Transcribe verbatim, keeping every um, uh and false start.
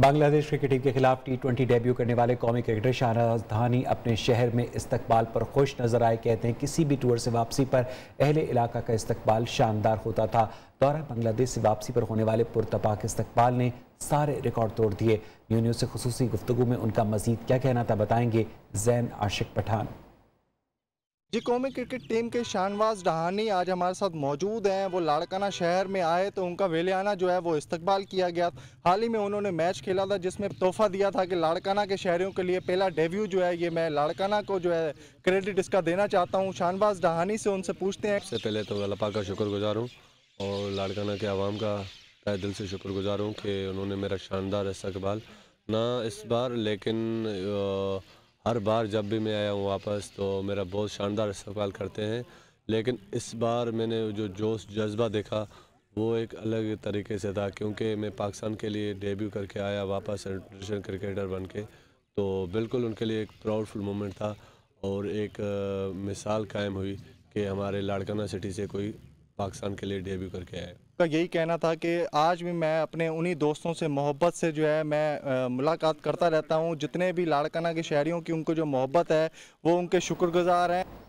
Bangladesh cricket team के खिलाफ T twenty debut करने वाले कौमी क्रिकेटर शाहनवाज धानी अपने शहर में इस्तकबाल पर खुश नजर आए। कहते हैं किसी भी टूर से वापसी पर अहले इलाका का इस्तकबाल शानदार होता था। दौरा बांग्लादेश से वापसी पर होने वाले पुरतपाक इस्तकबाल ने सारे रिकॉर्ड तोड़ दिए। न्यू न्यूज़ से खुसूसी गुफ्तगू में उनका मजीद क्या कहना था बताएंगे जैन आशिक पठान जी। कौमी क्रिकेट टीम के शाहनवाज ढहानी आज हमारे साथ मौजूद हैं। वो लाड़काना शहर में आए तो उनका वेलियाना जो है वो इस्तकबाल किया गया। हाल ही में उन्होंने मैच खेला था जिसमें तोहफा दिया था कि लाड़काना के शहरियों के लिए पहला डेब्यू जो है ये मैं लाड़काना को जो है क्रेडिट इसका देना चाहता हूँ। शाहनवाज ढहानी से उनसे पूछते हैं। सबसे पहले तो अल्लाह पाक का शुक्रगुजार हूँ और लाड़काना के आवाम का तहे दिल से शुक्रगुजार हूँ कि उन्होंने मेरा शानदार इस्तकबाल ना इस बार लेकिन हर बार जब भी मैं आया हूँ वापस तो मेरा बहुत शानदार इस्तकबाल करते हैं, लेकिन इस बार मैंने जो जोश जज्बा देखा वो एक अलग तरीके से था क्योंकि मैं पाकिस्तान के लिए डेब्यू करके आया वापस इंटरनेशनल क्रिकेटर बन के, तो बिल्कुल उनके लिए एक प्राउडफुल मोमेंट था और एक मिसाल कायम हुई कि हमारे लाड़काना सिटी से कोई पाकिस्तान के लिए डेब्यू करके आया। का यही कहना था कि आज भी मैं अपने उन्हीं दोस्तों से मोहब्बत से जो है मैं आ, मुलाकात करता रहता हूँ। जितने भी लाड़काना के शहरियों की उनको जो मोहब्बत है वो उनके शुक्रगुजार हैं।